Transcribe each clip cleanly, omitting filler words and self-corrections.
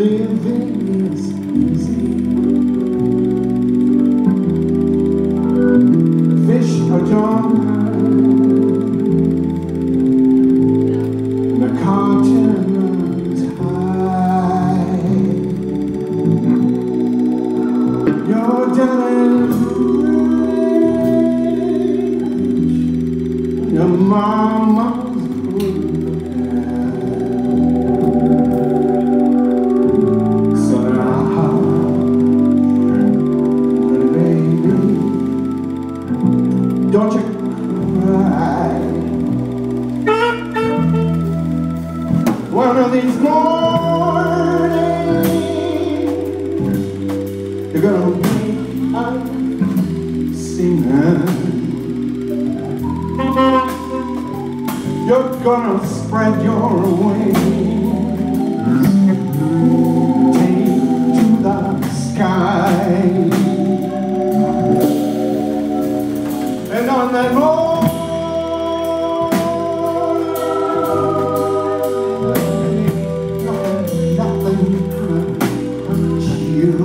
living is easy. Fish are drawn, the continent high. You're darling, your mama. Don't you cry. One of these mornings you're gonna be a singer. You're gonna spread your wings, take to the sky. On that morning, nothing hurt you.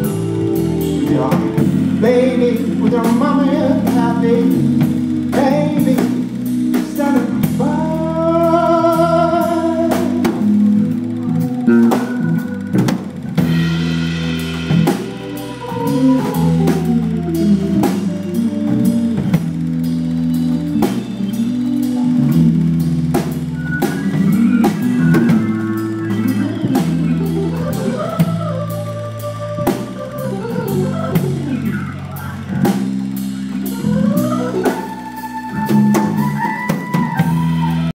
With your baby, with your mommy and daddy.